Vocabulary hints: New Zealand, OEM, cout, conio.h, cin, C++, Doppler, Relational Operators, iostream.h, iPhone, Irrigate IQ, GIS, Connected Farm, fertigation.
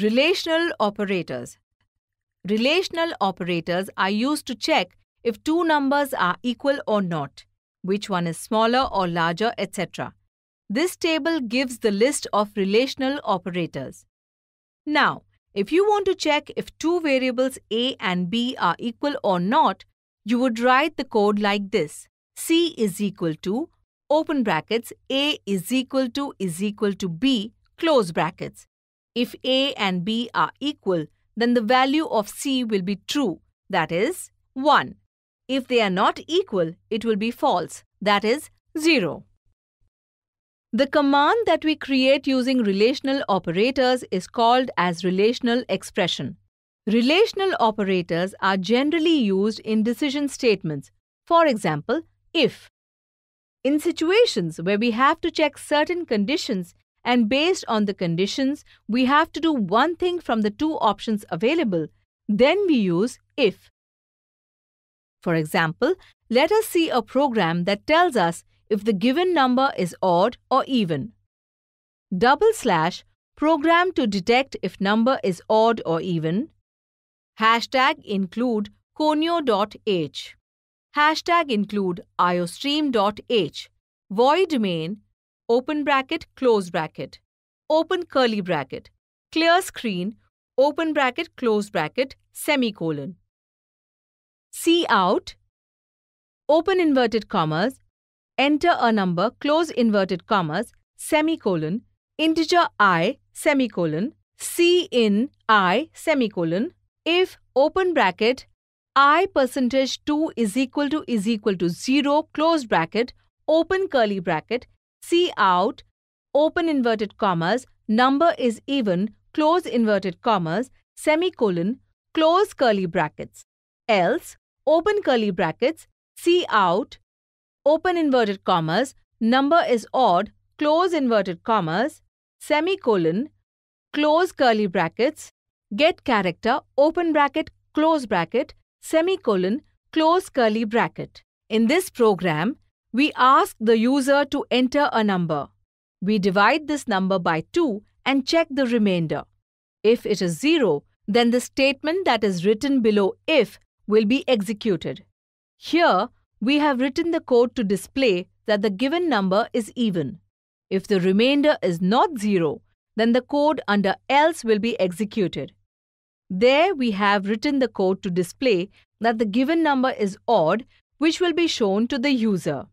Relational operators. Relational operators are used to check if two numbers are equal or not, which one is smaller or larger, etc. This table gives the list of relational operators. Now, if you want to check if two variables a and b are equal or not, you would write the code like this. C is equal to, open brackets, a is equal to b, close brackets. If a and b are equal, then the value of c will be true, that is 1. If they are not equal, it will be false, that is 0. The command that we create using relational operators is called as relational expression. Relational operators are generally used in decision statements. For example, if. In situations where we have to check certain conditions, and based on the conditions, we have to do one thing from the two options available. Then we use if. For example, let us see a program that tells us if the given number is odd or even. / program to detect if number is odd or even. #include conio.h. #include iostream.h. Void main. Open bracket, close bracket, open curly bracket, clear screen, open bracket, close bracket, semicolon. Cout, open inverted commas, enter a number, close inverted commas, semicolon, integer I, semicolon, cin I, semicolon, if, open bracket, I %2 is equal to 0, close bracket, open curly bracket, Cout, open inverted commas, number is even, close inverted commas, semicolon, close curly brackets. Else, open curly brackets, Cout, open inverted commas, number is odd, close inverted commas, semicolon, close curly brackets, get character, open bracket, close bracket, semicolon, close curly bracket. In this program, we ask the user to enter a number. We divide this number by 2 and check the remainder. If it is 0, then the statement that is written below if will be executed. Here, we have written the code to display that the given number is even. If the remainder is not 0, then the code under else will be executed. There, we have written the code to display that the given number is odd, which will be shown to the user.